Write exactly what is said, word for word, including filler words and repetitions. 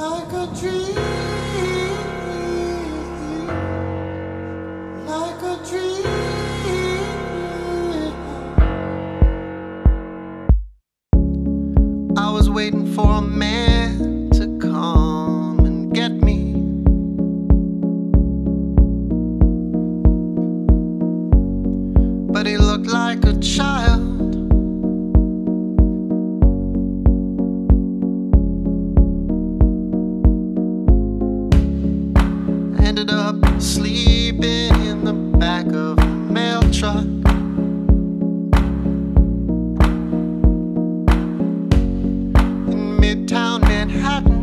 like a dream, like a dream. I was waiting for a man to come and get me. But he looked like a child. Ended up sleeping in the back of a mail truck. In Midtown Manhattan.